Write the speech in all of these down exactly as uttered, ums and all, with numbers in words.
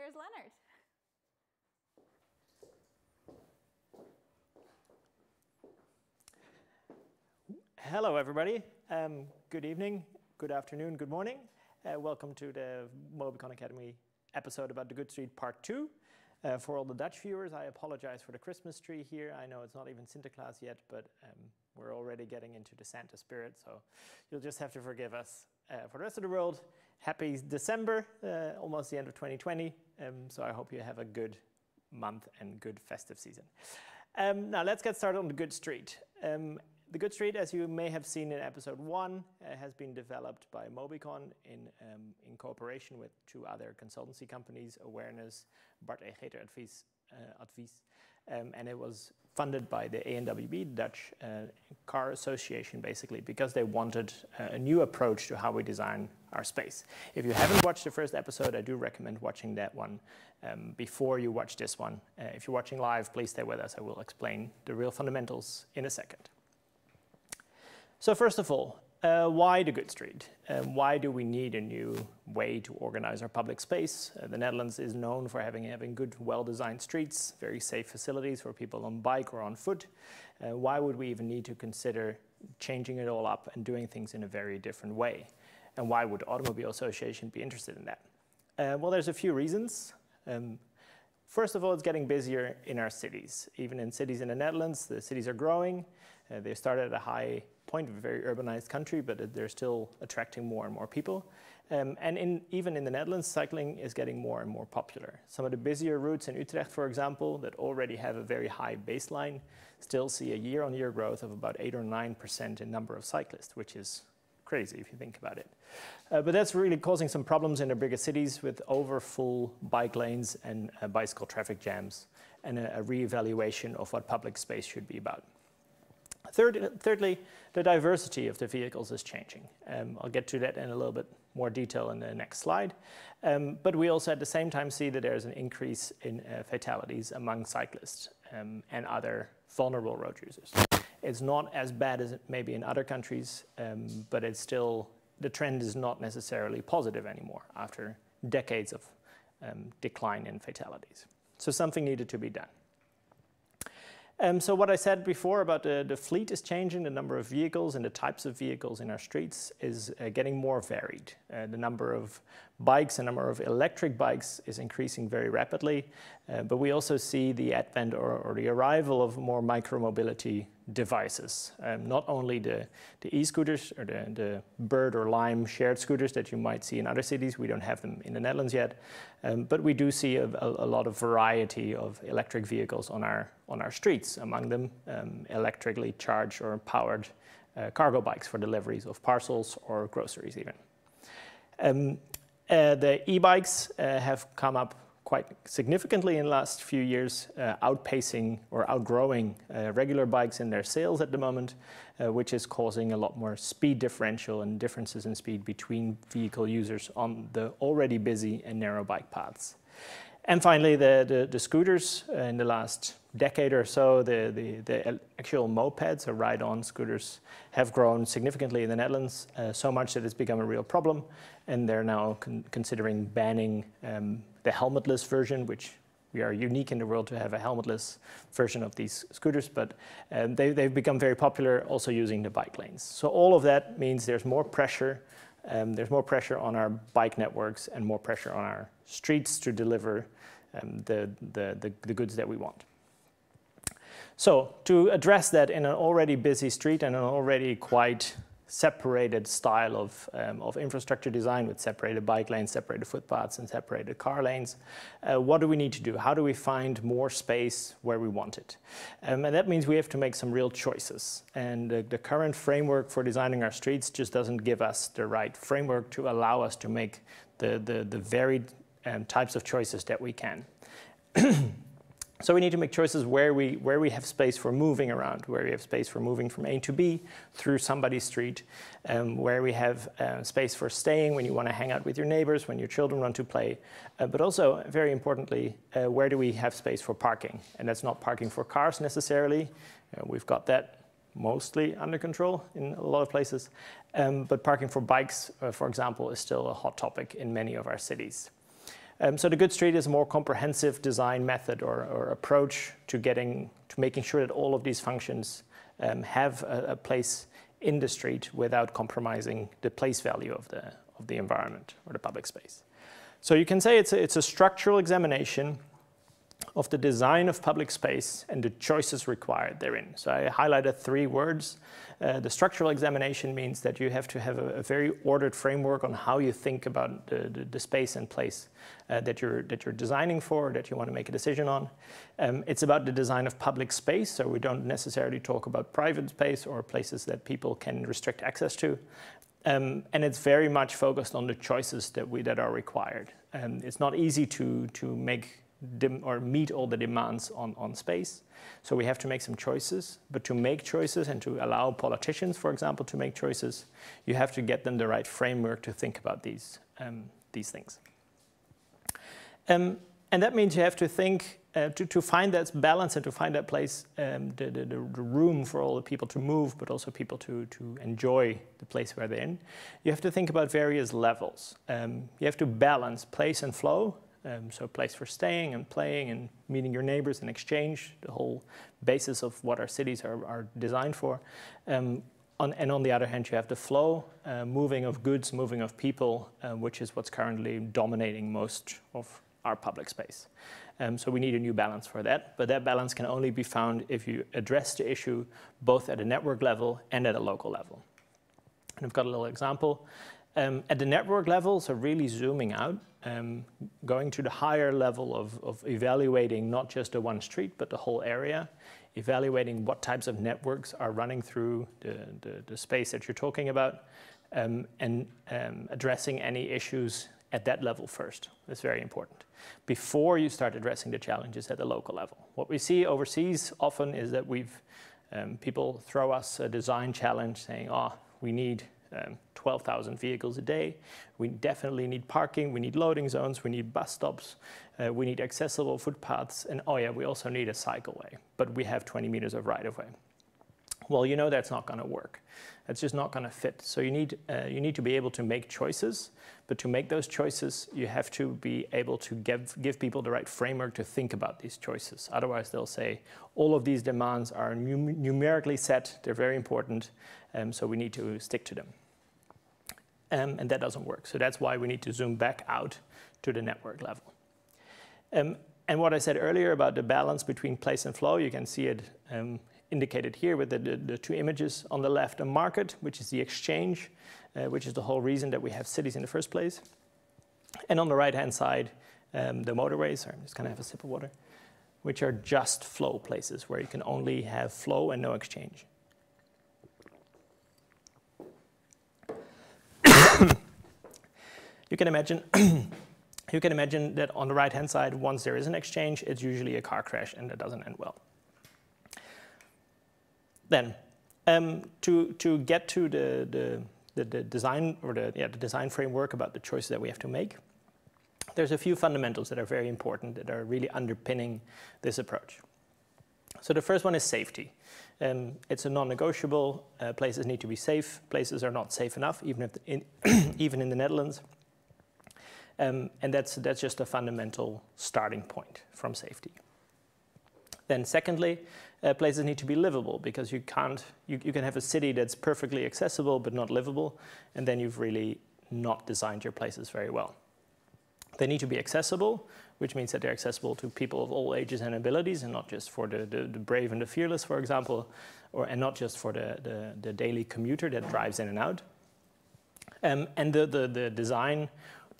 Here's Lennart. Hello, everybody. Um, good evening, good afternoon, good morning. Uh, welcome to the Mobycon Academy episode about The Good Street Part two. Uh, for all the Dutch viewers, I apologize for the Christmas tree here. I know it's not even Sinterklaas yet, but um, we're already getting into the Santa spirit, so you'll just have to forgive us. Uh, for the rest of the world, happy December, uh, almost the end of twenty twenty. Um, so I hope you have a good month and good festive season. Um, now let's get started on The Good Street. Um, The Good Street, as you may have seen in episode one, uh, has been developed by Mobycon in, um, in cooperation with two other consultancy companies, Awareness Bart Egeter Advies, uh, Advies. Um, and it was funded by the A N W B, Dutch uh, Car Association, basically, because they wanted uh, a new approach to how we design our space. If you haven't watched the first episode, I do recommend watching that one um, before you watch this one. Uh, if you're watching live, please stay with us. I will explain the real fundamentals in a second. So first of all, uh, why The Good Street? Uh, why do we need a new way to organize our public space? Uh, the Netherlands is known for having, having good, well-designed streets, very safe facilities for people on bike or on foot. Uh, why would we even need to consider changing it all up and doing things in a very different way? And why would the Automobile Association be interested in that? Uh, well, there's a few reasons. Um, First of all, it's getting busier in our cities. Even in cities in the Netherlands, the cities are growing. Uh, they started at a high point, a very urbanized country, but they're still attracting more and more people. Um, and in, even in the Netherlands, cycling is getting more and more popular. Some of the busier routes in Utrecht, for example, that already have a very high baseline, still see a year-on-year growth of about eight or nine percent in number of cyclists, which is crazy if you think about it. Uh, but that's really causing some problems in the bigger cities with overfull bike lanes and uh, bicycle traffic jams and a, a reevaluation of what public space should be about. Third, thirdly, the diversity of the vehicles is changing. Um, I'll get to that in a little bit more detail in the next slide. Um, but we also at the same time see that there's an increase in uh, fatalities among cyclists um, and other vulnerable road users. It's not as bad as it may be in other countries, um, but it's still, the trend is not necessarily positive anymore after decades of um, decline in fatalities. So something needed to be done. Um, so what I said before about the, the fleet is changing, the number of vehicles and the types of vehicles in our streets is uh, getting more varied. Uh, the number of bikes, the number of electric bikes is increasing very rapidly, uh, but we also see the advent or, or the arrival of more micromobility devices. Um, not only the, the e-scooters or the, the Bird or Lime shared scooters that you might see in other cities. We don't have them in the Netherlands yet, um, but we do see a, a lot of variety of electric vehicles on our on our streets, among them um, electrically charged or powered uh, cargo bikes for deliveries of parcels or groceries even. Um, uh, the e-bikes uh, have come up quite significantly in the last few years, uh, outpacing or outgrowing uh, regular bikes in their sales at the moment, uh, which is causing a lot more speed differential and differences in speed between vehicle users on the already busy and narrow bike paths. And finally, the, the, the scooters uh, in the last decade or so, the, the, the actual mopeds or ride-on scooters have grown significantly in the Netherlands, uh, so much that it's become a real problem. And they're now con considering banning um, the helmetless version, which we are unique in the world to have a helmetless version of these scooters, but um, they, they've become very popular also using the bike lanes. So all of that means there's more pressure Um, there's more pressure on our bike networks and more pressure on our streets to deliver um, the, the, the, the goods that we want. So to address that in an already busy street and an already quite separated style of, um, of infrastructure design with separated bike lanes, separated footpaths and separated car lanes. Uh, what do we need to do? How do we find more space where we want it? Um, and that means we have to make some real choices. And uh, the current framework for designing our streets just doesn't give us the right framework to allow us to make the, the, the varied um, types of choices that we can. So we need to make choices where we, where we have space for moving around, where we have space for moving from A to B through somebody's street, um, where we have uh, space for staying when you want to hang out with your neighbors, when your children want to play. Uh, but also, very importantly, uh, where do we have space for parking? And that's not parking for cars necessarily. Uh, we've got that mostly under control in a lot of places. Um, but parking for bikes, uh, for example, is still a hot topic in many of our cities. Um, so the Good Street is a more comprehensive design method or, or approach to getting to making sure that all of these functions um, have a, a place in the street without compromising the place value of the of the environment or the public space. So you can say it's a, it's a structural examination of the design of public space and the choices required therein. So I highlighted three words. Uh, the structural examination means that you have to have a, a very ordered framework on how you think about the, the, the space and place uh, that you're that you're designing for, or that you want to make a decision on. Um, it's about the design of public space, so we don't necessarily talk about private space or places that people can restrict access to. Um, and it's very much focused on the choices that we that are required. And um, it's not easy to to make or meet all the demands on, on space. So we have to make some choices, but to make choices and to allow politicians, for example, to make choices, you have to get them the right framework to think about these, um, these things. Um, and that means you have to think, uh, to, to find that balance and to find that place, um, the, the, the room for all the people to move, but also people to, to enjoy the place where they're in. You have to think about various levels. Um, you have to balance place and flow. Um, so a place for staying and playing and meeting your neighbors and exchange, the whole basis of what our cities are, are designed for. Um, on, and on the other hand, you have the flow, uh, moving of goods, moving of people, uh, which is what's currently dominating most of our public space. Um, so we need a new balance for that. But that balance can only be found if you address the issue both at a network level and at a local level. And I've got a little example. Um, at the network level, so really zooming out, um, going to the higher level of, of evaluating not just the one street, but the whole area, evaluating what types of networks are running through the, the, the space that you're talking about, um, and um, addressing any issues at that level first. That's very important, before you start addressing the challenges at the local level. What we see overseas often is that we've, um, people throw us a design challenge saying, oh, we need Um, twelve thousand vehicles a day. We definitely need parking, we need loading zones, we need bus stops, uh, we need accessible footpaths, and oh yeah, we also need a cycleway, but we have twenty meters of right-of-way. Well, you know that's not going to work. That's just not going to fit. So you need, uh, you need to be able to make choices, but to make those choices, you have to be able to give, give people the right framework to think about these choices. Otherwise, they'll say, all of these demands are num numerically set, they're very important, um, so we need to stick to them. Um, and that doesn't work. So that's why we need to zoom back out to the network level. Um, and what I said earlier about the balance between place and flow, you can see it um, indicated here with the, the, the two images. On the left, a market, which is the exchange, uh, which is the whole reason that we have cities in the first place. And on the right-hand side, um, the motorways, sorry, I'm just gonna have a sip of water, which are just flow places where you can only have flow and no exchange. You can imagine you can imagine that on the right-hand side, once there is an exchange, it's usually a car crash, and that doesn't end well. Then, um, to, to get to the, the, the, the design or the, yeah, the design framework about the choices that we have to make, there's a few fundamentals that are very important that are really underpinning this approach. So the first one is safety. Um, it's a non-negotiable. Uh, places need to be safe. Places are not safe enough, even, if in, even in the Netherlands. Um, and that's, that's just a fundamental starting point from safety. Then secondly, uh, places need to be livable, because you can't, you, you can have a city that's perfectly accessible but not livable, and then you've really not designed your places very well. They need to be accessible, which means that they're accessible to people of all ages and abilities, and not just for the, the, the brave and the fearless, for example, or, and not just for the, the, the daily commuter that drives in and out. Um, and the, the, the design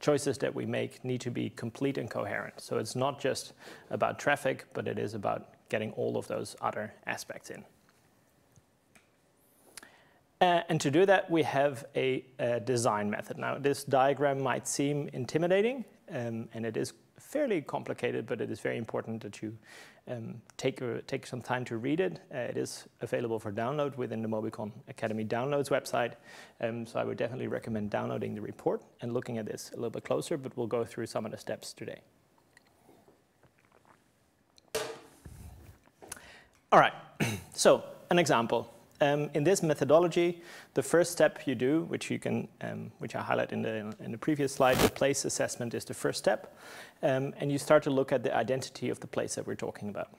choices that we make need to be complete and coherent. So it's not just about traffic, but it is about getting all of those other aspects in. Uh, and to do that, we have a, a design method. Now, this diagram might seem intimidating, um, and it is fairly complicated, but it is very important that you um, take, uh, take some time to read it. Uh, it is available for download within the Mobycon Academy Downloads website, um, so I would definitely recommend downloading the report and looking at this a little bit closer, but we'll go through some of the steps today. All right, so an example. Um, in this methodology, the first step you do, which you can, um, which I highlight in the in the previous slide, the place assessment is the first step, um, and you start to look at the identity of the place that we're talking about.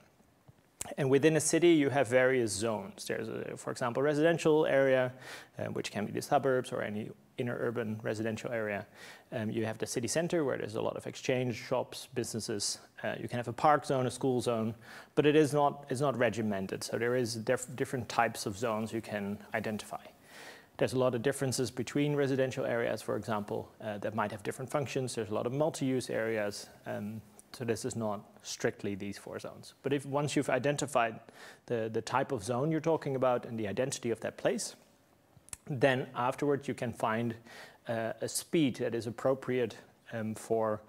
And within a city, you have various zones. There's, a, for example, residential area, uh, which can be the suburbs or any inner urban residential area. Um, you have the city center, where there's a lot of exchange, shops, businesses. Uh, you can have a park zone, a school zone, but it is not, it's not regimented. So there is def different types of zones you can identify. There's a lot of differences between residential areas, for example, uh, that might have different functions. There's a lot of multi-use areas. Um, So this is not strictly these four zones. But if once you've identified the, the type of zone you're talking about and the identity of that place, then afterwards you can find uh, a speed that is appropriate um, for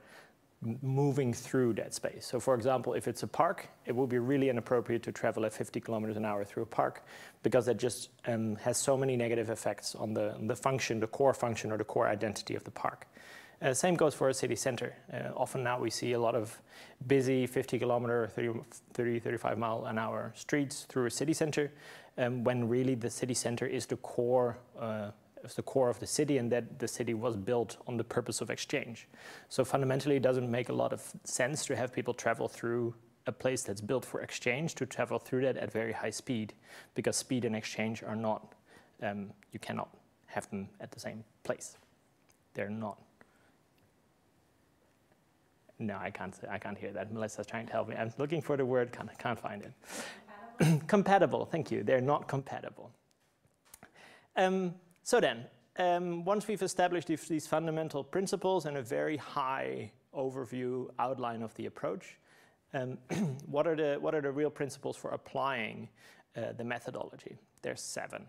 moving through that space. So for example, if it's a park, it will be really inappropriate to travel at fifty kilometers an hour through a park, because that just um, has so many negative effects on the, on the function, the core function or the core identity of the park. Uh, same goes for a city center. Uh, often now we see a lot of busy fifty kilometer, thirty, thirty, thirty-five mile an hour streets through a city center, um, when really the city center is the core, uh, is the core of the city, and that the city was built on the purpose of exchange. So fundamentally, it doesn't make a lot of sense to have people travel through a place that's built for exchange to travel through that at very high speed, because speed and exchange are not, um, you cannot have them at the same place. They're not. No, I can't, I can't hear that. Melissa's trying to help me. I'm looking for the word, can't, can't find it. Compatible. Compatible, thank you. They're not compatible. Um, so then, um, once we've established these, these fundamental principles and a very high overview outline of the approach, um, what are the, what are the real principles for applying uh, the methodology? There's seven.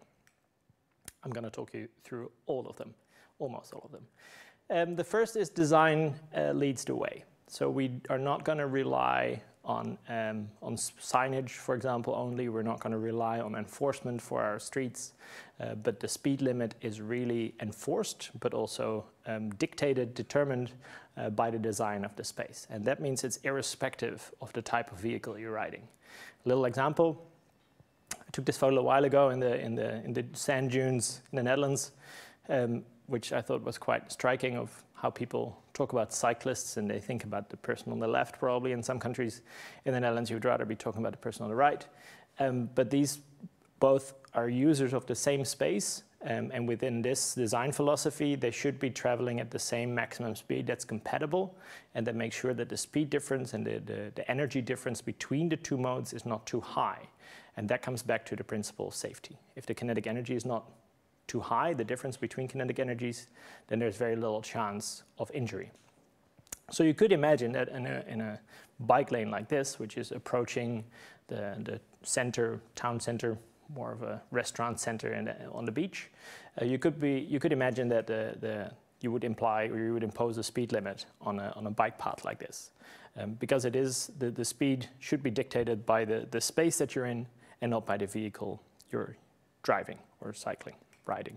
I'm going to talk you through all of them, almost all of them. Um, the first is design uh, leads the way. So we are not going to rely on, um, on signage, for example, only. We're not going to rely on enforcement for our streets, uh, but the speed limit is really enforced, but also um, dictated, determined uh, by the design of the space. And that means it's irrespective of the type of vehicle you're riding. A little example, I took this photo a while ago in the, in the, in the sand dunes in the Netherlands, um, which I thought was quite striking of how people talk about cyclists and they think about the person on the left probably. In some countries in the Netherlands, you'd rather be talking about the person on the right. Um, but these both are users of the same space, um, and within this design philosophy, they should be traveling at the same maximum speed that's compatible, and that makes sure that the speed difference and the, the, the energy difference between the two modes is not too high. And that comes back to the principle of safety. If the kinetic energy is not too high, the difference between kinetic energies, then there's very little chance of injury. So you could imagine that in a, in a bike lane like this, which is approaching the, the center, town center, more of a restaurant center in, on the beach, uh, you could be, you could imagine that the, the, you would imply or you would impose a speed limit on a, on a bike path like this, um, because it is, the, the speed should be dictated by the, the space that you're in and not by the vehicle you're driving or cycling. Riding.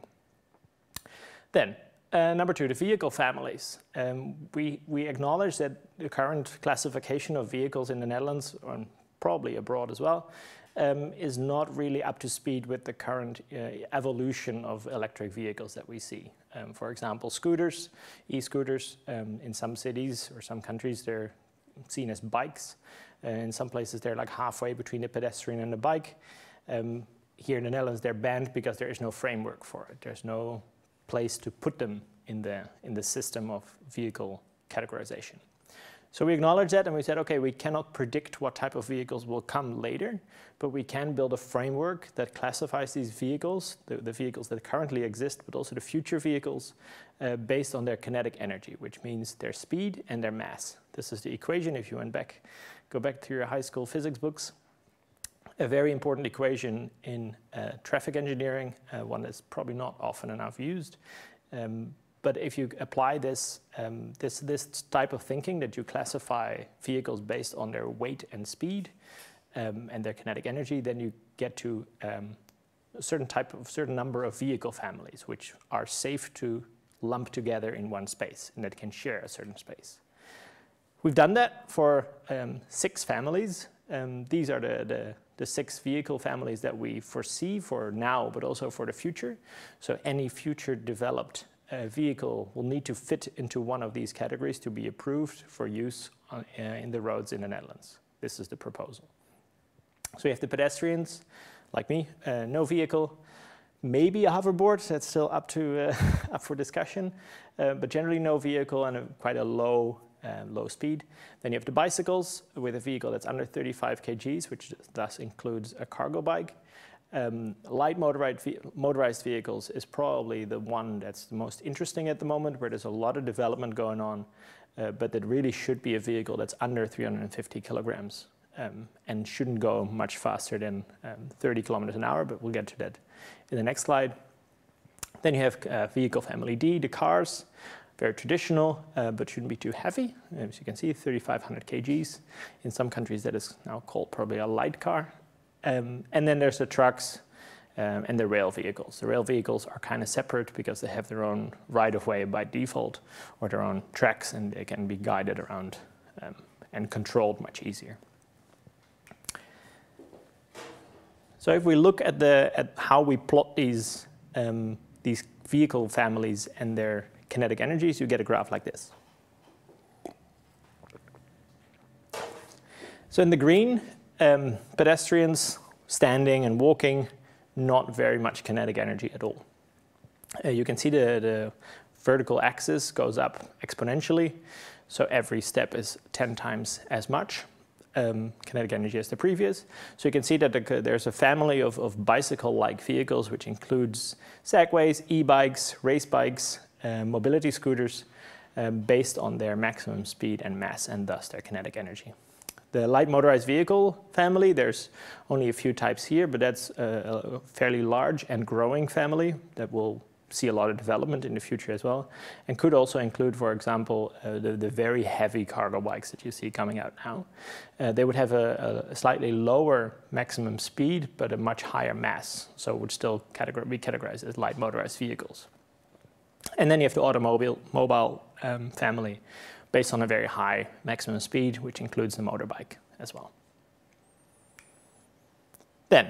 Then, uh, number two, the vehicle families. Um, we, we acknowledge that the current classification of vehicles in the Netherlands, and probably abroad as well, um, is not really up to speed with the current uh, evolution of electric vehicles that we see. Um, for example, scooters, e-scooters, um, in some cities or some countries, they're seen as bikes. Uh, in some places, they're like halfway between the pedestrian and the bike. Um, Here in the Netherlands, they're banned because there is no framework for it. There's no place to put them in the, in the system of vehicle categorization. So we acknowledge that and we said, okay, we cannot predict what type of vehicles will come later, but we can build a framework that classifies these vehicles, the, the vehicles that currently exist, but also the future vehicles, uh, based on their kinetic energy, which means their speed and their mass. This is the equation. If you went back, go back to your high school physics books, a very important equation in uh, traffic engineering, uh, one that's probably not often enough used. Um, but if you apply this, um, this, this type of thinking that you classify vehicles based on their weight and speed um, and their kinetic energy, then you get to um, a certain type of, certain number of vehicle families, which are safe to lump together in one space and that can share a certain space. We've done that for um, six families. Um, these are the, the the six vehicle families that we foresee for now, but also for the future. So any future developed uh, vehicle will need to fit into one of these categories to be approved for use on, uh, in the roads in the Netherlands. This is the proposal. So you have the pedestrians, like me, uh, no vehicle, maybe a hoverboard, that's still up to uh, up for discussion, uh, but generally no vehicle and a, quite a low Uh, low speed. Then you have the bicycles with a vehicle that's under thirty-five kilograms, which thus includes a cargo bike. Um, light motorized, ve motorized vehicles is probably the one that's the most interesting at the moment, where there's a lot of development going on, uh, but that really should be a vehicle that's under three hundred fifty kilograms um, and shouldn't go much faster than um, thirty kilometers an hour, but we'll get to that in the next slide. Then you have uh, vehicle family D, the cars. Very traditional, uh, but shouldn't be too heavy. As you can see, thirty-five hundred kilograms. In some countries, that is now called probably a light car. Um, and then there's the trucks um, and the rail vehicles. The rail vehicles are kind of separate because they have their own right-of-way by default or their own tracks, and they can be guided around um, and controlled much easier. So if we look at, the, at how we plot these, um, these vehicle families and their kinetic energies, you get a graph like this. So in the green, um, pedestrians standing and walking, not very much kinetic energy at all. Uh, you can see the, the vertical axis goes up exponentially, so every step is ten times as much um, kinetic energy as the previous. So you can see that the, there's a family of, of bicycle-like vehicles, which includes segways, e-bikes, race bikes, Uh, mobility scooters uh, based on their maximum speed and mass and thus their kinetic energy. The light motorized vehicle family, there's only a few types here, but that's a, a fairly large and growing family that will see a lot of development in the future as well, and could also include, for example, uh, the, the very heavy cargo bikes that you see coming out now. Uh, they would have a, a slightly lower maximum speed, but a much higher mass, so would still categor- be categorized as light motorized vehicles. And then you have the automobile mobile, um, family based on a very high maximum speed, which includes the motorbike as well. Then,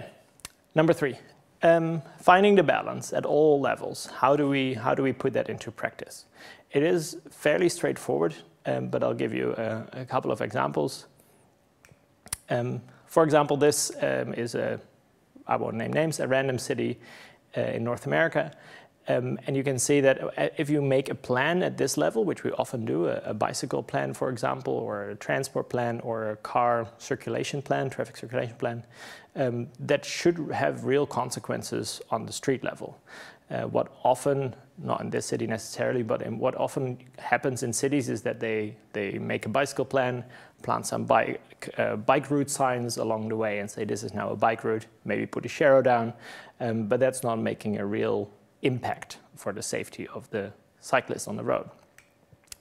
number three, um, finding the balance at all levels. How do we, how do we put that into practice? It is fairly straightforward, um, but I'll give you a, a couple of examples. Um, for example, this um, is a, I won't name names, a random city uh, in North America. Um, and you can see that if you make a plan at this level, which we often do, a, a bicycle plan, for example, or a transport plan, or a car circulation plan, traffic circulation plan, um, that should have real consequences on the street level. Uh, what often, not in this city necessarily, but in what often happens in cities is that they, they make a bicycle plan, plant some bike, uh, bike route signs along the way and say, this is now a bike route, maybe put a sharrow down, um, but that's not making a real impact for the safety of the cyclists on the road.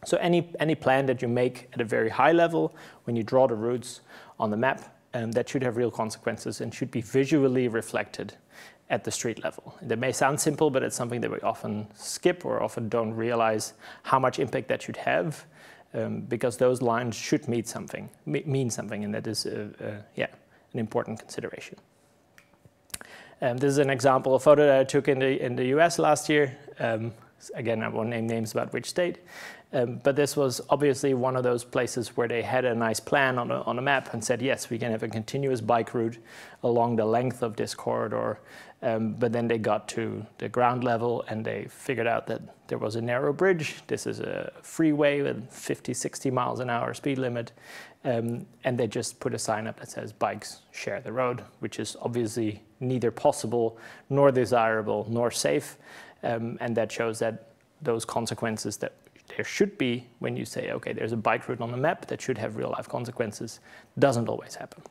So any, any plan that you make at a very high level, when you draw the routes on the map, um, that should have real consequences and should be visually reflected at the street level. And that may sound simple, but it's something that we often skip or often don't realize how much impact that should have, um, because those lines should mean something, mean something, and that is uh, uh, yeah, an important consideration. Um, this is an example, a photo that I took in the, in the U S last year. Um, again, I won't name names about which state. Um, but this was obviously one of those places where they had a nice plan on a, on a map and said, yes, we can have a continuous bike route along the length of this corridor. Um, but then they got to the ground level and they figured out that there was a narrow bridge. This is a freeway with fifty, sixty miles an hour speed limit. Um, and they just put a sign up that says bikes share the road, which is obviously neither possible, nor desirable, nor safe. Um, and that shows that those consequences that there should be when you say, okay, there's a bike route on the map that should have real life consequences, doesn't always happen.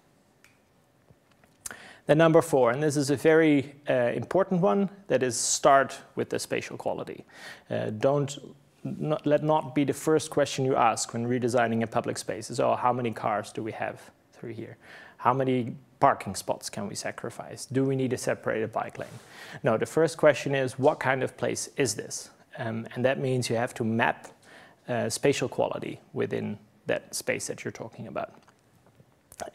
Then number four, and this is a very uh, important one, that is start with the spatial quality. Uh, don't not, let not be the first question you ask when redesigning a public space is, oh, how many cars do we have through here? How many parking spots can we sacrifice? Do we need a separated bike lane? No, the first question is, what kind of place is this? Um, and that means you have to map uh, spatial quality within that space that you're talking about.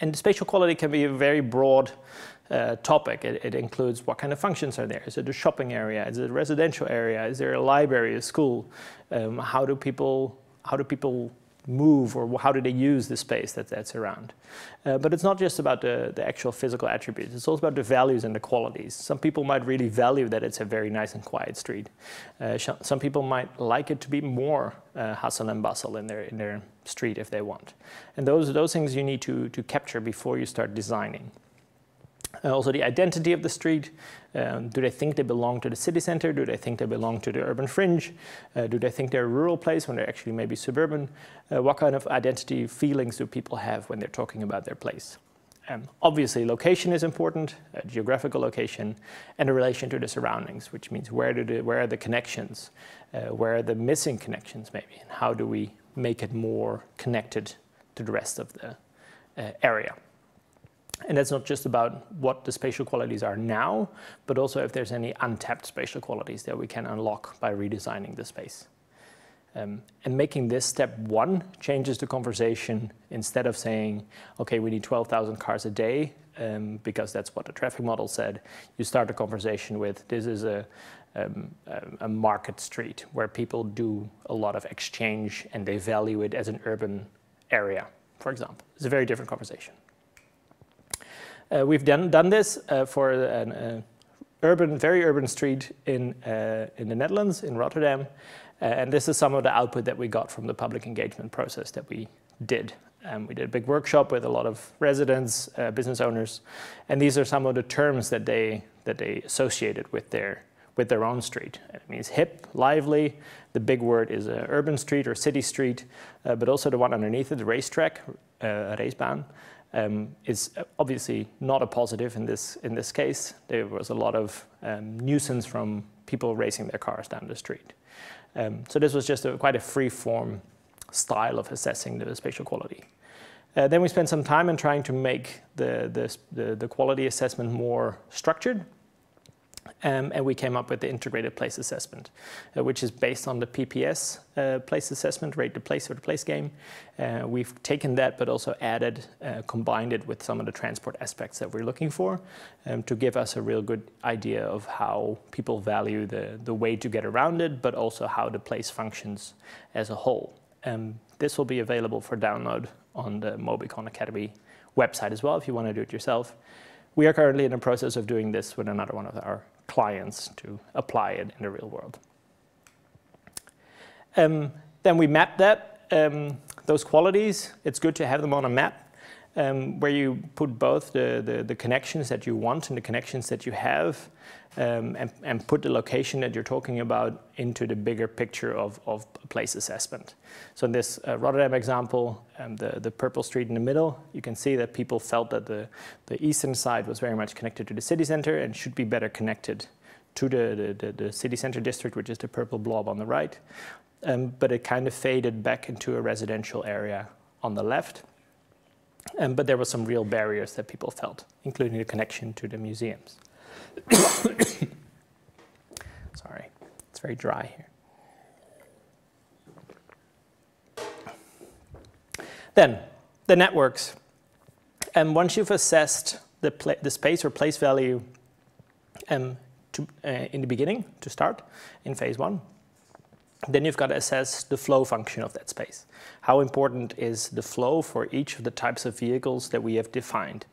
And spatial quality can be a very broad uh, topic. It, it includes what kind of functions are there. Is it a shopping area? Is it a residential area? Is there a library, a school? Um, how do people how do people move, or how do they use the space that that's around? Uh, but it's not just about the, the actual physical attributes. It's also about the values and the qualities. Some people might really value that it's a very nice and quiet street. Uh, some people might like it to be more uh, hustle and bustle in their in their street if they want. And those those things you need to to capture before you start designing. Uh, also the identity of the street. Um, do they think they belong to the city center? Do they think they belong to the urban fringe? Uh, do they think they're a rural place when they're actually maybe suburban? Uh, what kind of identity feelings do people have when they're talking about their place? Um, obviously location is important, uh, geographical location, and the relation to the surroundings, which means where, do the, where are the connections? Uh, where are the missing connections maybe? And how do we make it more connected to the rest of the uh, area? And that's not just about what the spatial qualities are now, but also if there's any untapped spatial qualities that we can unlock by redesigning the space. Um, and making this step one changes the conversation. Instead of saying, okay, we need twelve thousand cars a day, um, because that's what the traffic model said, you start the conversation with, this is a, um, a market street where people do a lot of exchange and they value it as an urban area, for example. It's a very different conversation. Uh, we've done, done this uh, for an uh, urban, very urban street in, uh, in the Netherlands, in Rotterdam. Uh, and this is some of the output that we got from the public engagement process that we did. Um, we did a big workshop with a lot of residents, uh, business owners. And these are some of the terms that they, that they associated with their, with their own street. It means hip, lively. The big word is uh, urban street or city street, uh, but also the one underneath it, the racetrack, uh, racebaan. Um, is obviously not a positive in this, in this case. There was a lot of um, nuisance from people racing their cars down the street. Um, so this was just a, quite a free-form style of assessing the spatial quality. Uh, then we spent some time in trying to make the, the, the, the quality assessment more structured. Um, and we came up with the integrated place assessment, uh, which is based on the P P S uh, place assessment, rate the place or the place game. Uh, we've taken that, but also added, uh, combined it with some of the transport aspects that we're looking for, um, to give us a real good idea of how people value the, the way to get around it, but also how the place functions as a whole. Um, this will be available for download on the Mobycon Academy website as well, if you want to do it yourself. We are currently in the process of doing this with another one of our clients to apply it in the real world. Um, then we map that, um, those qualities. It's good to have them on a map um, where you put both the, the, the connections that you want and the connections that you have, um, and, and put the location that you're talking about into the bigger picture of, of place assessment. So in this uh, Rotterdam example, um, the, the purple street in the middle, you can see that people felt that the, the eastern side was very much connected to the city center and should be better connected to the, the, the, the city center district, which is the purple blob on the right. Um, but it kind of faded back into a residential area on the left. Um, but there were some real barriers that people felt, including the connection to the museums. Sorry, it's very dry here. Then, the networks. And once you've assessed the, pla the space or place value um, to, uh, in the beginning, to start, in phase one, then you've got to assess the flow function of that space. How important is the flow for each of the types of vehicles that we have defined?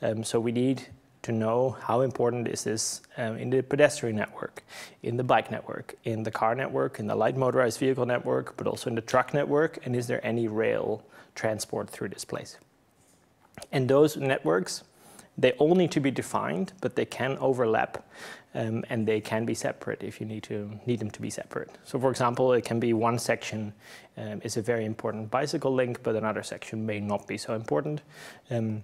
Um, so we need to know how important is this um, in the pedestrian network, in the bike network, in the car network, in the light motorized vehicle network, but also in the truck network, and is there any rail transport through this place? And those networks, they all need to be defined, but they can overlap, um, and they can be separate if you need to need them to be separate. So for example, it can be one section um, is a very important bicycle link, but another section may not be so important. Um,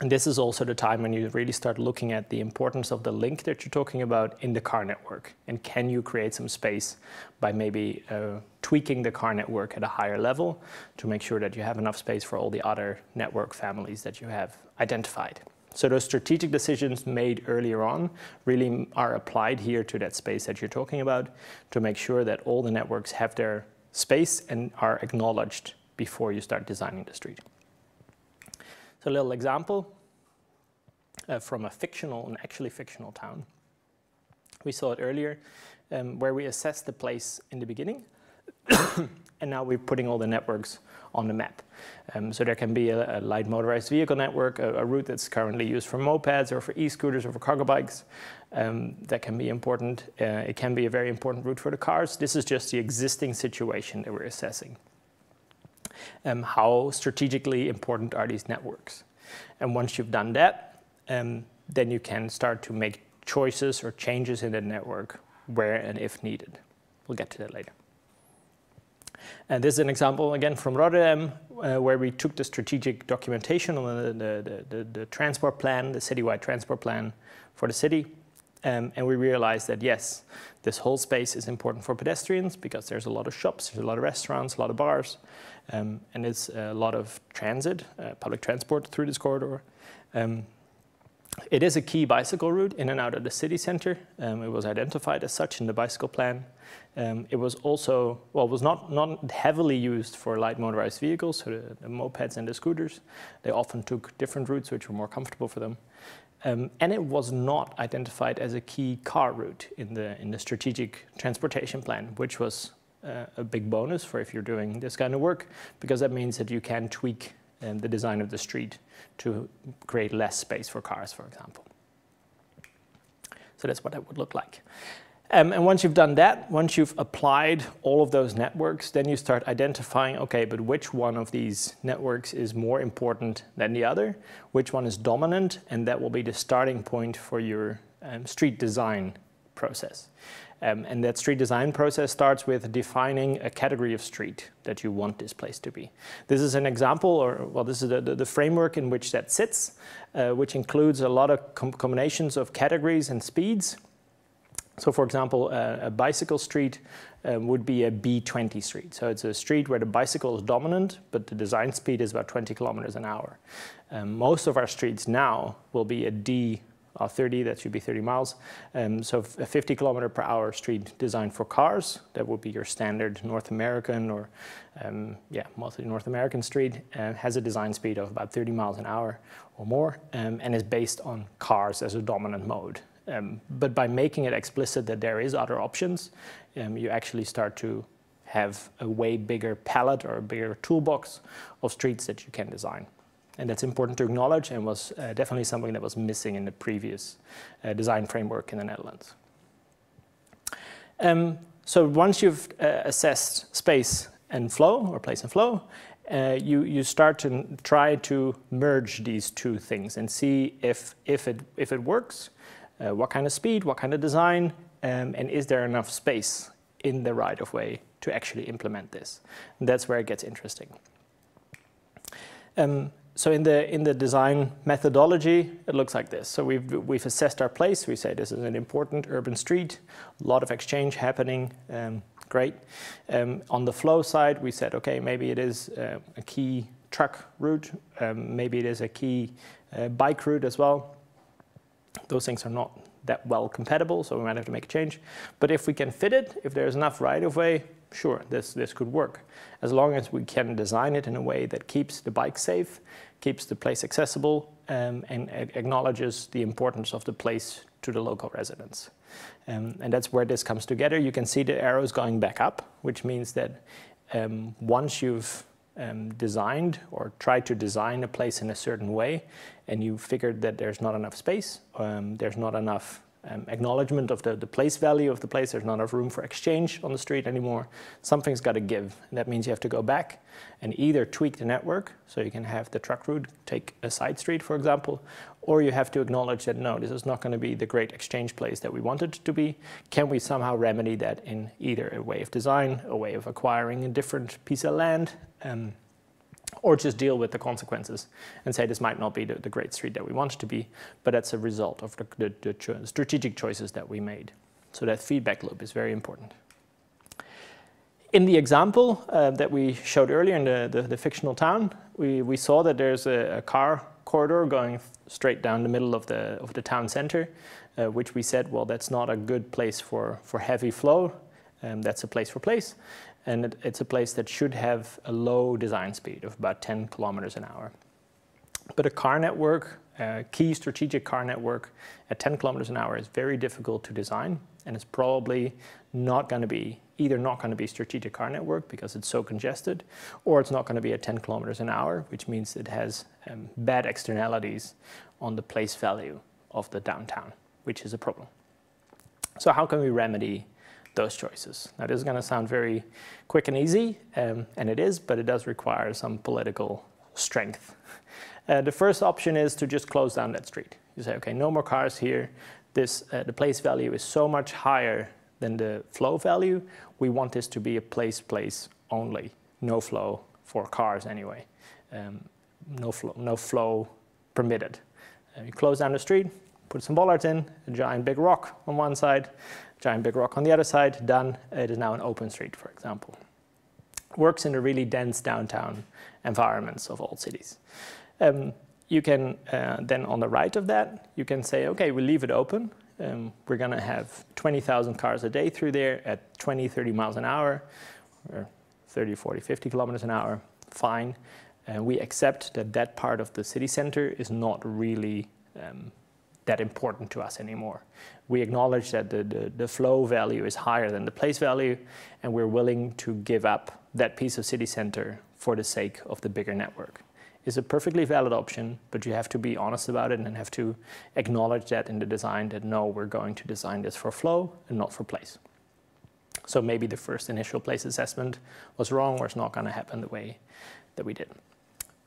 And this is also the time when you really start looking at the importance of the link that you're talking about in the car network. And can you create some space by maybe uh, tweaking the car network at a higher level to make sure that you have enough space for all the other network families that you have identified. So those strategic decisions made earlier on really are applied here to that space that you're talking about to make sure that all the networks have their space and are acknowledged before you start designing the street. It's a little example uh, from a fictional, an actually fictional town. We saw it earlier, um, where we assessed the place in the beginning. And now we're putting all the networks on the map. Um, so there can be a, a light motorized vehicle network, a, a route that's currently used for mopeds or for e-scooters or for cargo bikes. Um, that can be important. Uh, it can be a very important route for the cars. This is just the existing situation that we're assessing. Um, how strategically important are these networks? And once you've done that, um, then you can start to make choices or changes in the network where and if needed. We'll get to that later. And this is an example, again, from Rotterdam, uh, where we took the strategic documentation on the, the, the, the, the transport plan, the citywide transport plan for the city, um, and we realized that, yes, this whole space is important for pedestrians because there's a lot of shops, there's a lot of restaurants, a lot of bars, um, and it's a lot of transit, uh, public transport through this corridor. Um, it is a key bicycle route in and out of the city center. Um, it was identified as such in the bicycle plan. Um, it was also, well, it was not, not heavily used for light motorized vehicles, so the, the mopeds and the scooters. They often took different routes which were more comfortable for them. Um, and it was not identified as a key car route in the, in the strategic transportation plan, which was uh, a big bonus for if you're doing this kind of work, because that means that you can tweak and the design of the street to create less space for cars, for example. So that's what that would look like. Um, and once you've done that, once you've applied all of those networks, then you start identifying, okay, but which one of these networks is more important than the other? Which one is dominant? And that will be the starting point for your um, street design process. Um, and that street design process starts with defining a category of street that you want this place to be. This is an example, or well, this is the, the, the framework in which that sits, uh, which includes a lot of com combinations of categories and speeds. So for example, uh, a bicycle street uh, would be a B twenty street. So it's a street where the bicycle is dominant, but the design speed is about twenty kilometers an hour. Um, most of our streets now will be a D or thirty, that should be thirty miles. Um, so a fifty kilometer per hour street designed for cars, that would be your standard North American or um, yeah, mostly North American street, uh, has a design speed of about thirty miles an hour or more, um, and is based on cars as a dominant mode. Um, but by making it explicit that there is other options, um, you actually start to have a way bigger palette or a bigger toolbox of streets that you can design. And that's important to acknowledge and was uh, definitely something that was missing in the previous uh, design framework in the Netherlands. Um, so once you've uh, assessed space and flow, or place and flow, uh, you, you start to try to merge these two things and see if, if, it, if it works, uh, what kind of speed, what kind of design, um, and is there enough space in the right-of-way to actually implement this. And that's where it gets interesting. Um, So in the, in the design methodology, it looks like this. So we've, we've assessed our place. We say this is an important urban street, a lot of exchange happening, um, great. Um, on the flow side, we said, okay, maybe it is uh, a key truck route. Um, maybe it is a key uh, bike route as well. Those things are not that well compatible, so we might have to make a change. But if we can fit it, if there's enough right-of-way, sure, this, this could work, as long as we can design it in a way that keeps the bike safe, keeps the place accessible, um, and acknowledges the importance of the place to the local residents. Um, and that's where this comes together. You can see the arrows going back up, which means that um, once you've um, designed or tried to design a place in a certain way, and you figured that there's not enough space, um, there's not enough Um, acknowledgement of the, the place value of the place, there's not enough room for exchange on the street anymore, something's got to give. And that means you have to go back and either tweak the network, so you can have the truck route take a side street, for example, or you have to acknowledge that no, this is not going to be the great exchange place that we want it to be. Can we somehow remedy that in either a way of design, a way of acquiring a different piece of land, um, or just deal with the consequences and say this might not be the, the great street that we want it to be, but that's a result of the, the, the cho strategic choices that we made. So that feedback loop is very important. In the example uh, that we showed earlier in the, the, the fictional town, we, we saw that there's a, a car corridor going straight down the middle of the, of the town center, uh, which we said, well, that's not a good place for, for heavy flow, um, that's a place for place. And it, it's a place that should have a low design speed of about ten kilometers an hour. But a car network, a key strategic car network at ten kilometers an hour is very difficult to design, and it's probably not going to be, either not going to be a strategic car network because it's so congested, or it's not going to be at ten kilometers an hour, which means it has um, bad externalities on the place value of the downtown, which is a problem. So how can we remedy those choices? Now, this is going to sound very quick and easy, um, and it is, but it does require some political strength. Uh, the first option is to just close down that street. You say, okay, no more cars here. This, uh, the place value is so much higher than the flow value. We want this to be a place place only. No flow for cars anyway. Um, no flow, no flow permitted. Uh, you close down the street, put some bollards in, a giant big rock on one side, a giant big rock on the other side, done. It is now an open street, for example. Works in the really dense downtown environments of old cities. Um, you can uh, then on the right of that, you can say, okay, we leave it open. Um, we're going to have twenty thousand cars a day through there at twenty, thirty miles an hour, or thirty, forty, fifty kilometers an hour, fine. Uh, we accept that that part of the city center is not really um, that important to us anymore. We acknowledge that the, the, the flow value is higher than the place value, and we're willing to give up that piece of city center for the sake of the bigger network. Is a perfectly valid option, but you have to be honest about it and have to acknowledge that in the design that, no, we're going to design this for flow and not for place. So maybe the first initial place assessment was wrong, or it's not going to happen the way that we did.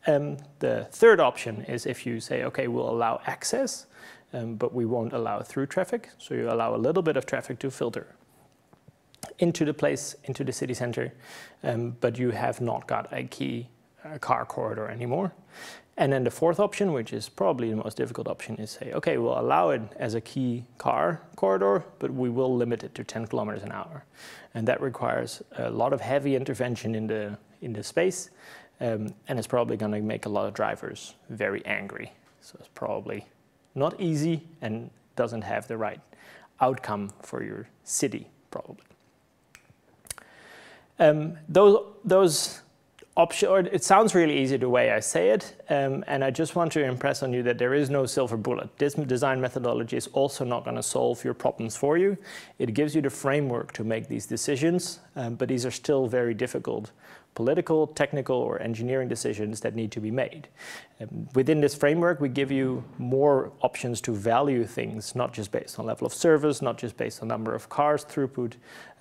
Um, the third option is if you say, okay, we'll allow access, um, but we won't allow through traffic. So you allow a little bit of traffic to filter into the place, into the city center, um, but you have not got a key a car corridor anymore. And then the fourth option, which is probably the most difficult option, is say, okay, we'll allow it as a key car corridor, but we will limit it to ten kilometers an hour. And that requires a lot of heavy intervention in the, in the space, um, and it's probably going to make a lot of drivers very angry. So it's probably not easy and doesn't have the right outcome for your city, probably. Um, those those option, or it sounds really easy the way I say it, um, and I just want to impress on you that there is no silver bullet. This design methodology is also not going to solve your problems for you. It gives you the framework to make these decisions, um, but these are still very difficult political, technical, or engineering decisions that need to be made. Um, within this framework, we give you more options to value things, not just based on level of service, not just based on number of cars throughput,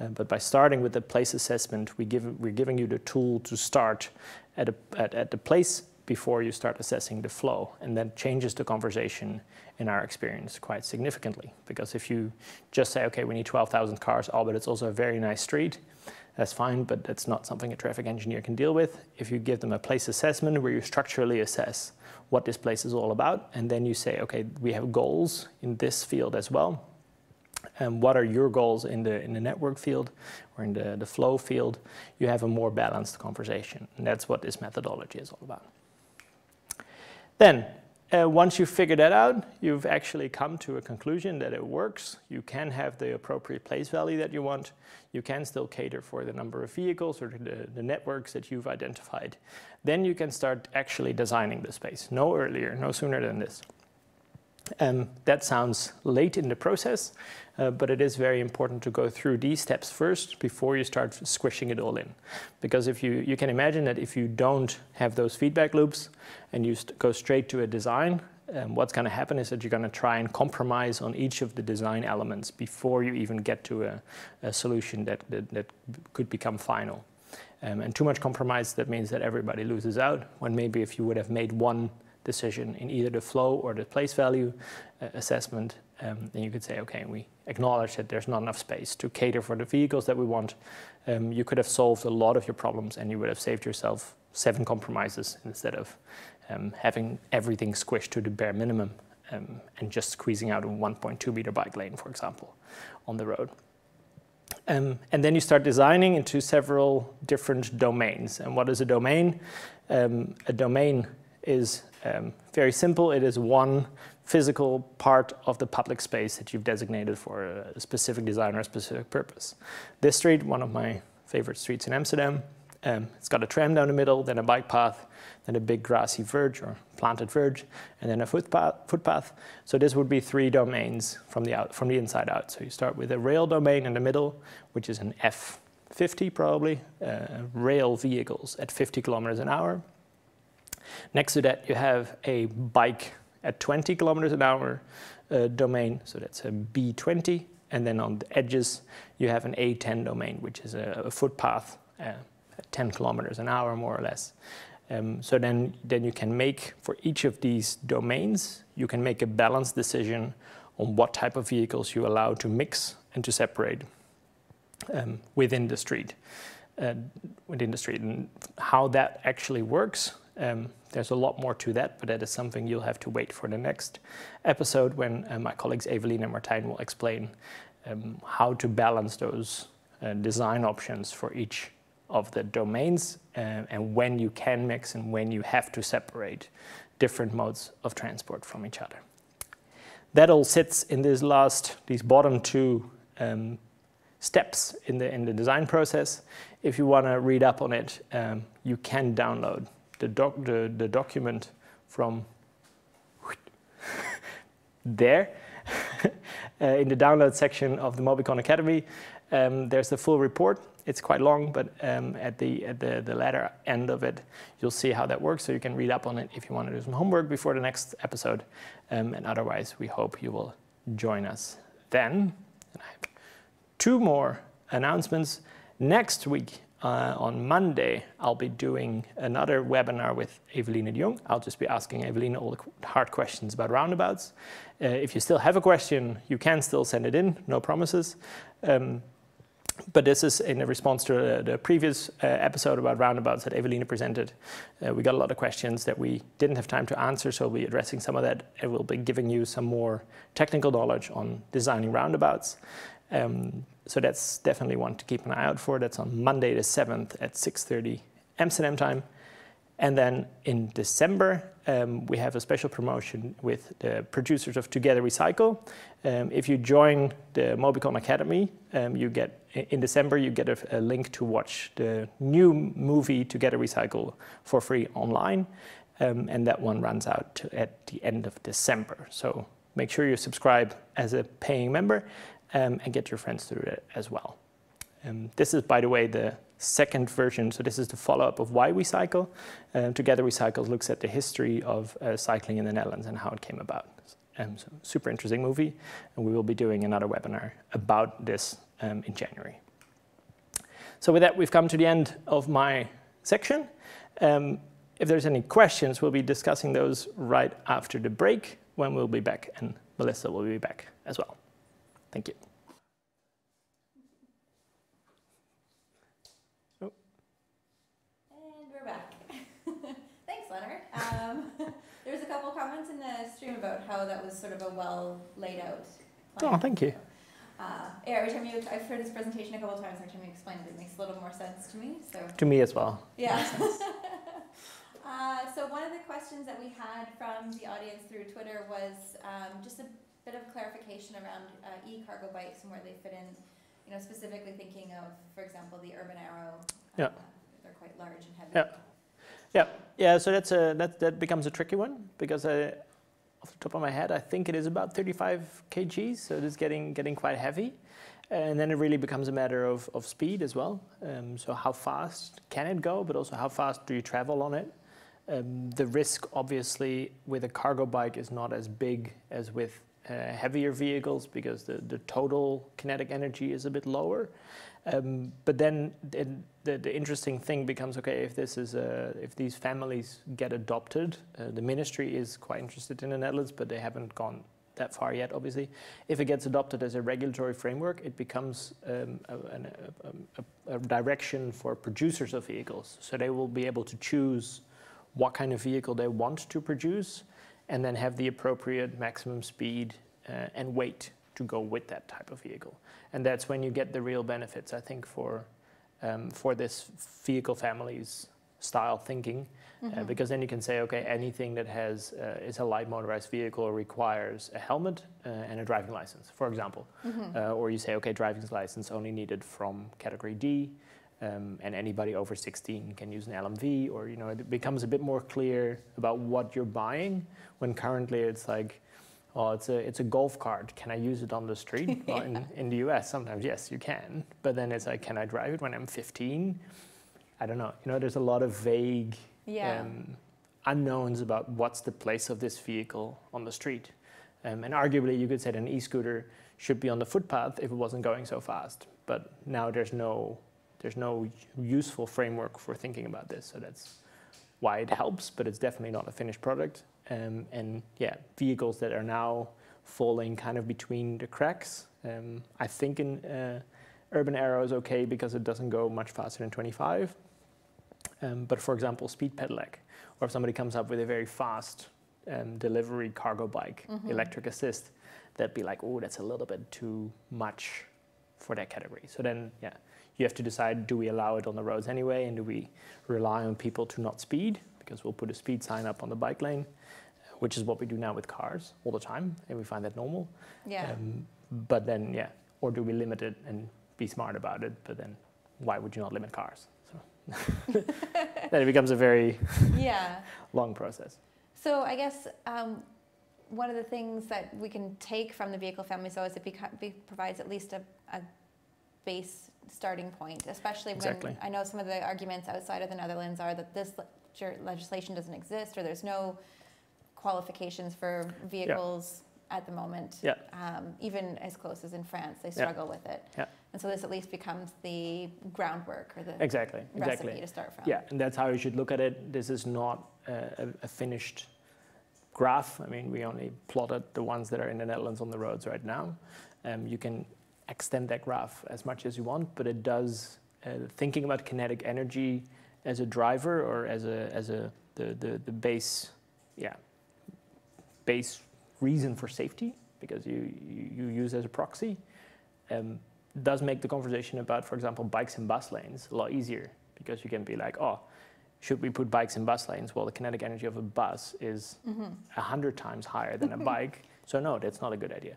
uh, but by starting with the place assessment, we give, we're giving you the tool to start At, a, at, at the place before you start assessing the flow, and that changes the conversation in our experience quite significantly. Because if you just say, okay, we need twelve thousand cars, oh, but it's also a very nice street, that's fine, but that's not something a traffic engineer can deal with. If you give them a place assessment where you structurally assess what this place is all about, and then you say, okay, we have goals in this field as well, and what are your goals in the in the network field or in the, the flow field, you have a more balanced conversation. And that's what this methodology is all about. Then, uh, once you figure that out, you've actually come to a conclusion that it works. You can have the appropriate place value that you want. You can still cater for the number of vehicles or the, the networks that you've identified. Then you can start actually designing the space. No earlier, no sooner than this. Um, that sounds late in the process, uh, but it is very important to go through these steps first before you start squishing it all in. Because if you, you can imagine that if you don't have those feedback loops and you st- go straight to a design, um, what's going to happen is that you're going to try and compromise on each of the design elements before you even get to a, a solution that, that, that could become final. Um, and too much compromise, that means that everybody loses out, when maybe if you would have made one decision in either the flow or the place value uh, assessment, um, then you could say, okay, we acknowledge that there's not enough space to cater for the vehicles that we want. Um, you could have solved a lot of your problems and you would have saved yourself seven compromises instead of um, having everything squished to the bare minimum um, and just squeezing out a one point two meter bike lane, for example, on the road. Um, and then you start designing into several different domains. And what is a domain? Um, a domain is Um, very simple. It is one physical part of the public space that you've designated for a specific design or a specific purpose. This street, one of my favorite streets in Amsterdam, um, it's got a tram down the middle, then a bike path, then a big grassy verge or planted verge, and then a footpath, footpath. So this would be three domains from the, out, from the inside out. So you start with a rail domain in the middle, which is an F fifty probably, uh, rail vehicles at fifty kilometers an hour. Next to that you have a bike at twenty kilometers an hour uh, domain, so that's a B twenty. And then on the edges you have an A ten domain, which is a, a footpath uh, at ten kilometers an hour more or less. Um, so then, then you can make, for each of these domains, you can make a balanced decision on what type of vehicles you allow to mix and to separate um, within the street. Uh, within the street. And how that actually works, um, there's a lot more to that, but that is something you'll have to wait for the next episode when uh, my colleagues Evelina and Martijn will explain um, how to balance those uh, design options for each of the domains uh, and when you can mix and when you have to separate different modes of transport from each other. That all sits in this last, these bottom two um, steps in the, in the design process. If you want to read up on it, um, you can download the, doc the, the document from there uh, in the download section of the Mobycon Academy. Um, there's the full report. It's quite long, but um, at the at the, the latter end of it, you'll see how that works. So you can read up on it if you want to do some homework before the next episode. Um, and otherwise, we hope you will join us then. And I have two more announcements. Next week, uh, on Monday, I'll be doing another webinar with Evelina Jung. I'll just be asking Evelina all the hard questions about roundabouts. Uh, if you still have a question, you can still send it in. No promises. Um, But this is in response to the previous episode about roundabouts that Evelina presented. Uh, we got a lot of questions that we didn't have time to answer, so we'll be addressing some of that, and we'll be giving you some more technical knowledge on designing roundabouts. Um, so that's definitely one to keep an eye out for. That's on Monday the seventh at six thirty Amsterdam time. And then in December, um, we have a special promotion with the producers of Together We Cycle. Um, if you join the Mobycon Academy, um, you get in December you get a, a link to watch the new movie Together We Cycle for free online, um, and that one runs out to, at the end of December. So make sure you subscribe as a paying member um, and get your friends through it as well. Um, this is, by the way, the second version, so this is the follow-up of Why We Cycle. Um, Together We Cycle looks at the history of uh, cycling in the Netherlands and how it came about. Um, so super interesting movie, and we will be doing another webinar about this um, in January. So with that, we've come to the end of my section. Um, if there's any questions, we'll be discussing those right after the break, when we'll be back, and Melissa will be back as well. Thank you. Um, there's a couple comments in the stream about how that was sort of a well laid out plan. Oh, thank you. Uh, yeah, every time you, I've heard this presentation a couple times, every time you explain it, it makes a little more sense to me. So to me as well. Yeah. uh, so one of the questions that we had from the audience through Twitter was um, just a bit of clarification around uh, e-cargo bikes and where they fit in. You know, specifically thinking of, for example, the Urban Arrow. Uh, yeah. They're quite large and heavy. Yeah. Yeah, yeah. So that's a that that becomes a tricky one because I, off the top of my head, I think it is about thirty-five kilograms. So it's getting getting quite heavy, and then it really becomes a matter of of speed as well. Um, so how fast can it go, but also how fast do you travel on it? Um, the risk, obviously, with a cargo bike is not as big as with uh, heavier vehicles because the the total kinetic energy is a bit lower. Um, but then the, the, the interesting thing becomes, okay, if this is a, if these families get adopted, uh, the ministry is quite interested in the Netherlands, but they haven't gone that far yet, obviously. If it gets adopted as a regulatory framework, it becomes um, a, a, a, a direction for producers of vehicles. So they will be able to choose what kind of vehicle they want to produce and then have the appropriate maximum speed uh, and weight to go with that type of vehicle. And that's when you get the real benefits, I think, for um, for this vehicle families style thinking, mm-hmm. uh, because then you can say, okay, anything that has uh, is a light motorized vehicle requires a helmet uh, and a driving license, for example. Mm-hmm. uh, or you say, okay, driving license only needed from category D, Um, and anybody over sixteen can use an L M V, or you know, it becomes a bit more clear about what you're buying. When currently it's like, oh, it's a it's a golf cart. Can I use it on the street? Yeah. Well, in in the U S, sometimes yes, you can. But then it's like, can I drive it when I'm fifteen? I don't know. You know, there's a lot of vague yeah. um, unknowns about what's the place of this vehicle on the street. Um, and arguably, you could say that an e-scooter should be on the footpath if it wasn't going so fast. But now there's no There's no useful framework for thinking about this, so that's why it helps, but it's definitely not a finished product. Um, and yeah, vehicles that are now falling kind of between the cracks. Um, I think in uh, Urban Arrow is okay because it doesn't go much faster than twenty-five. Um, but for example, speed pedelec, or if somebody comes up with a very fast um, delivery cargo bike, mm-hmm. electric assist, that'd be like, oh, that's a little bit too much for that category. So then, yeah. You have to decide, do we allow it on the roads anyway, and do we rely on people to not speed? Because we'll put a speed sign up on the bike lane, which is what we do now with cars all the time, and we find that normal. Yeah. Um, but then, yeah, or do we limit it and be smart about it? But then, why would you not limit cars? So then it becomes a very yeah. long process. So I guess um, one of the things that we can take from the vehicle family so is it provides at least a, a base starting point, especially when exactly. I know some of the arguments outside of the Netherlands are that this le legislation doesn't exist, or there's no qualifications for vehicles yeah. at the moment. Yeah. Um, even as close as in France, they struggle yeah. with it. Yeah. And so this at least becomes the groundwork or the exactly. recipe exactly. to start from. Yeah, and that's how you should look at it. This is not a, a finished graph. I mean, we only plotted the ones that are in the Netherlands on the roads right now. Um, you can extend that graph as much as you want, but it does, uh, thinking about kinetic energy as a driver or as a, as a the, the, the base, yeah, base reason for safety, because you, you, you use as a proxy, um, does make the conversation about, for example, bikes in bus lanes a lot easier, because you can be like, oh, should we put bikes in bus lanes? Well, the kinetic energy of a bus is mm-hmm. one hundred times higher than a bike, so no, that's not a good idea.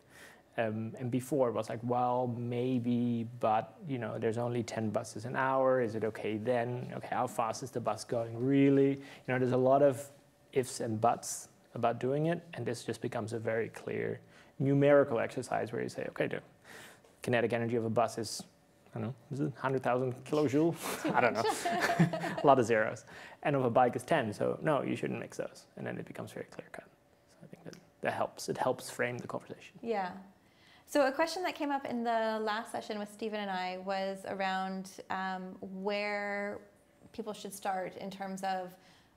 Um, and before it was like, well, maybe, but you know, there's only ten buses an hour. Is it okay then? Okay, how fast is the bus going really? You know, there's a lot of ifs and buts about doing it, and this just becomes a very clear numerical exercise where you say, okay, the kinetic energy of a bus is, I don't know, is it one hundred thousand kilojoule? I don't know, a lot of zeros. And of a bike is ten, so no, you shouldn't mix those. And then it becomes very clear cut. So I think that, that helps. It helps frame the conversation. Yeah. So a question that came up in the last session with Stephen and I was around um, where people should start in terms of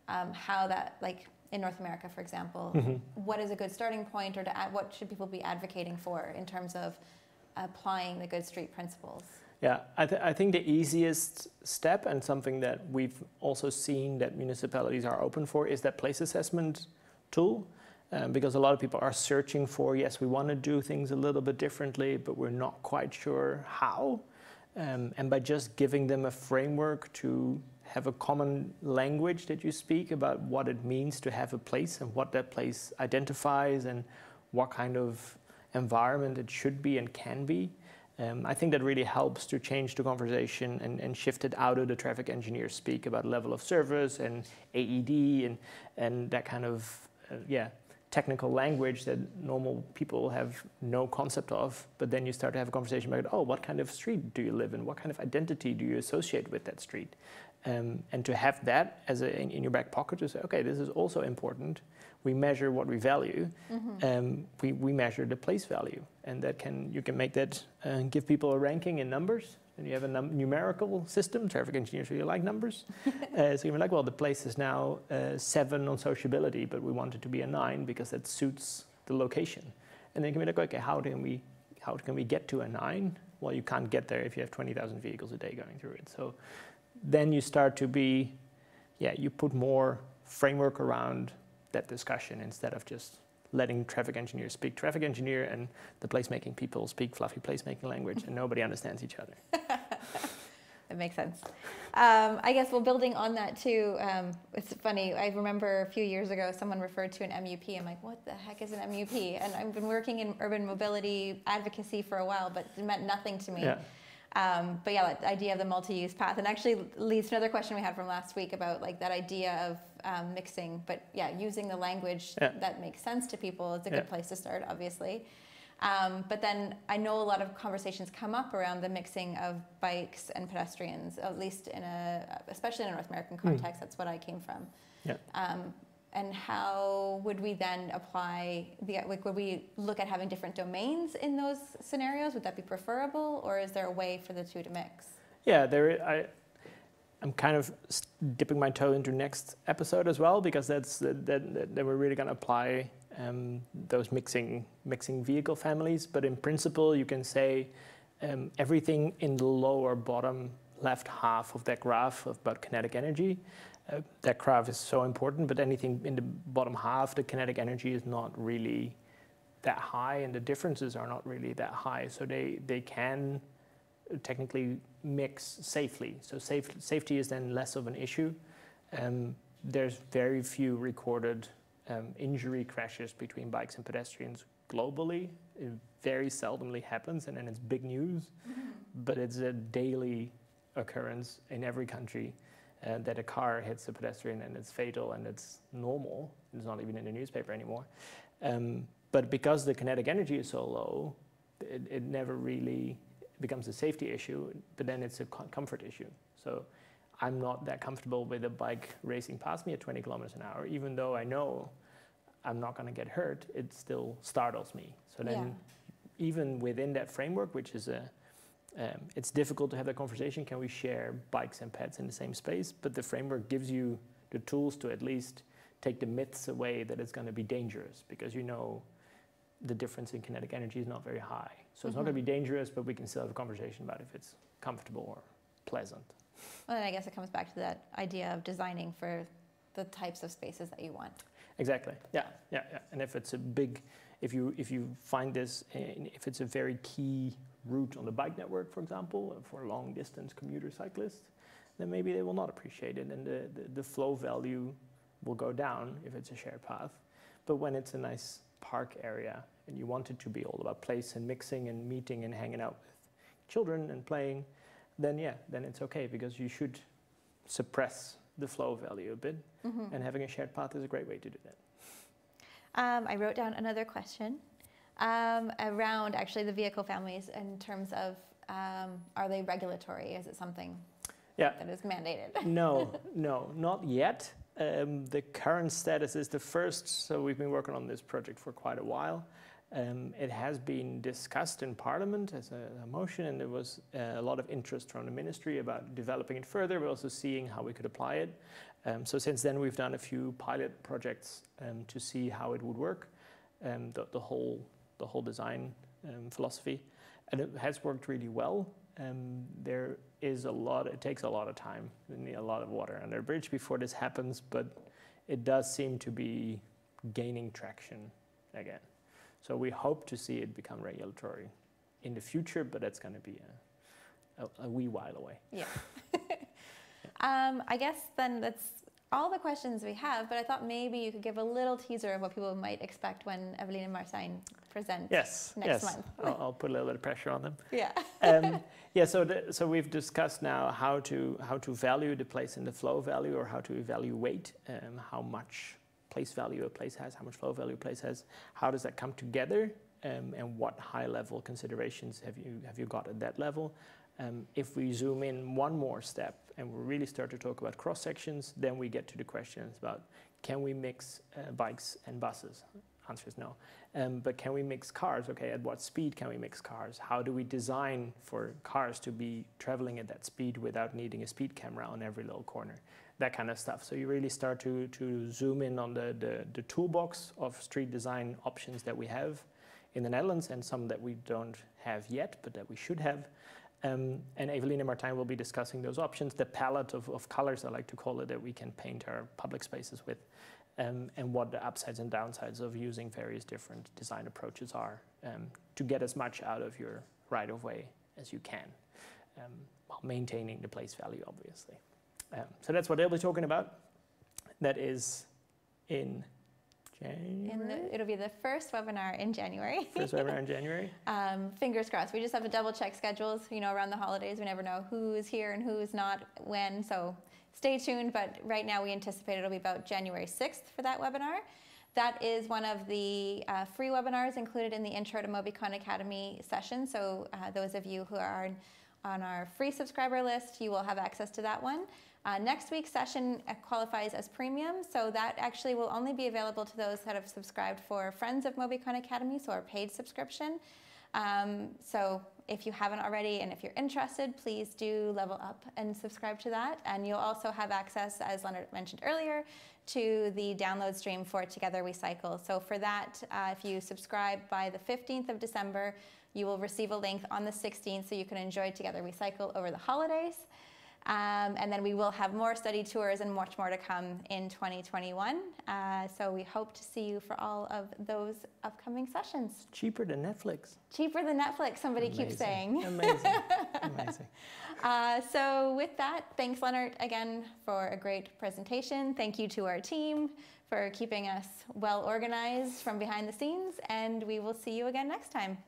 um, how that, like in North America, for example, mm-hmm. what is a good starting point, or to add, what should people be advocating for in terms of applying the Good Street principles? Yeah, I, th I think the easiest step, and something that we've also seen that municipalities are open for, is that place assessment tool. Um, because a lot of people are searching for, yes, we want to do things a little bit differently, but we're not quite sure how. Um, and by just giving them a framework to have a common language that you speak about what it means to have a place and what that place identifies and what kind of environment it should be and can be, um, I think that really helps to change the conversation and, and shift it out of the traffic engineers speak about level of service and A E D and, and that kind of, uh, yeah, technical language that normal people have no concept of, but then you start to have a conversation about, oh, what kind of street do you live in? What kind of identity do you associate with that street? Um, and to have that as a, in, in your back pocket to say, okay, this is also important. We measure what we value. Mm-hmm. um, we, we measure the place value, and that can, you can make that, uh, give people a ranking in numbers. And you have a num numerical system. Traffic engineers really like numbers. uh, so you're like, well, the place is now uh, seven on sociability, but we want it to be a nine because that suits the location. And then you can be like, okay, how can we, how can we get to a nine? Well, you can't get there if you have twenty thousand vehicles a day going through it. So then you start to be, yeah, you put more framework around that discussion instead of just letting traffic engineers speak traffic engineer and the placemaking people speak fluffy placemaking language and nobody understands each other. That makes sense. Um, I guess, well, building on that too, um, it's funny, I remember a few years ago someone referred to an M U P. I'm like, what the heck is an M U P? And I've been working in urban mobility advocacy for a while, but it meant nothing to me. Yeah. Um, but yeah, that idea of the multi-use path, and actually leads to another question we had from last week about like that idea of um, mixing, but yeah, using the language yeah. that makes sense to people is a yeah. good place to start, obviously. Um, but then I know a lot of conversations come up around the mixing of bikes and pedestrians, at least in a, especially in a North American context, mm. that's what I came from. Yeah. Um, and how would we then apply, the, like would we look at having different domains in those scenarios? Would that be preferable, or is there a way for the two to mix? Yeah, there, I, I'm kind of dipping my toe into next episode as well, because that's, that, that, that we're really gonna apply Um, those mixing mixing vehicle families, but in principle you can say um, everything in the lower bottom left half of that graph about kinetic energy, uh, that graph is so important, but anything in the bottom half, the kinetic energy is not really that high and the differences are not really that high, so they they can technically mix safely. So safe, safety is then less of an issue. Um, there's very few recorded Um, injury crashes between bikes and pedestrians globally. It very seldomly happens, and then it's big news, but it's a daily occurrence in every country uh, that a car hits a pedestrian and it's fatal, and it's normal. It's not even in the newspaper anymore. Um, but because the kinetic energy is so low, it, it never really becomes a safety issue, but then it's a comfort issue. So I'm not that comfortable with a bike racing past me at twenty kilometers an hour, even though I know I'm not going to get hurt, it still startles me. So then yeah. even within that framework, which is a, um, it's difficult to have that conversation, can we share bikes and pets in the same space? But the framework gives you the tools to at least take the myths away that it's going to be dangerous, because you know the difference in kinetic energy is not very high. So mm-hmm. it's not going to be dangerous, but we can still have a conversation about if it's comfortable or pleasant. Well, then I guess it comes back to that idea of designing for the types of spaces that you want. Exactly. Yeah, yeah, yeah. And if it's a big, if you if you find this, in, if it's a very key route on the bike network, for example, for long distance commuter cyclists, then maybe they will not appreciate it, and the, the the flow value will go down if it's a shared path. But when it's a nice park area and you want it to be all about place and mixing and meeting and hanging out with children and playing, then yeah, then it's okay, because you should suppress the flow value a bit, mm-hmm. and having a shared path is a great way to do that. Um, I wrote down another question um, around actually the vehicle families in terms of um, are they regulatory? Is it something yeah. that is mandated? No, no, not yet. Um, the current status is the first, so we've been working on this project for quite a while. Um, it has been discussed in Parliament as a, a motion, and there was uh, a lot of interest from the ministry about developing it further, but also seeing how we could apply it. Um, so since then we've done a few pilot projects um, to see how it would work, um, the, the, whole, the whole design um, philosophy, and it has worked really well. Um, there is a lot, it takes a lot of time, we need a lot of water under a bridge before this happens, but it does seem to be gaining traction again. So we hope to see it become regulatory in the future, but that's going to be a, a, a wee while away. Yeah. yeah. Um, I guess then that's all the questions we have, but I thought maybe you could give a little teaser of what people might expect when Evelina and Martijn present yes, next yes. month. I'll, I'll put a little bit of pressure on them. Yeah. um, yeah, so, the, so we've discussed now how to, how to value the place and the flow value, or how to evaluate um, how much place value a place has, how much flow value a place has, how does that come together, um, and what high-level considerations have you, have you got at that level. Um, if we zoom in one more step and we really start to talk about cross-sections, then we get to the questions about, can we mix uh, bikes and buses? Answer is no. Um, but can we mix cars? Okay, at what speed can we mix cars? How do we design for cars to be traveling at that speed without needing a speed camera on every little corner? That kind of stuff. So you really start to, to zoom in on the, the, the toolbox of street design options that we have in the Netherlands, and some that we don't have yet, but that we should have. Um, and Evelina and Martijn will be discussing those options, the palette of, of colors, I like to call it, that we can paint our public spaces with, um, and what the upsides and downsides of using various different design approaches are, um, to get as much out of your right-of-way as you can, um, while maintaining the place value, obviously. Um, so that's what they'll be talking about. That is in January? In the, it'll be the first webinar in January. First webinar in January? Um, fingers crossed. We just have to double check schedules, you know, around the holidays. We never know who's here and who's not when, so stay tuned. But right now we anticipate it'll be about January sixth for that webinar. That is one of the uh, free webinars included in the Intro to Mobycon Academy session. So uh, those of you who are on our free subscriber list, you will have access to that one. Uh, next week's session qualifies as premium, so that actually will only be available to those that have subscribed for Friends of Mobycon Academy, so our paid subscription. Um, so if you haven't already, and if you're interested, please do level up and subscribe to that. And you'll also have access, as Lennart mentioned earlier, to the download stream for Together We Cycle. So for that, uh, if you subscribe by the fifteenth of December, you will receive a link on the sixteenth, so you can enjoy Together We Cycle over the holidays. Um, and then we will have more study tours and much more to come in twenty twenty-one. Uh, so we hope to see you for all of those upcoming sessions. Cheaper than Netflix. Cheaper than Netflix, somebody Amazing. keeps saying. Amazing. Amazing. Uh, so with that, thanks, Lennart, again, for a great presentation. Thank you to our team for keeping us well organized from behind the scenes. And we will see you again next time.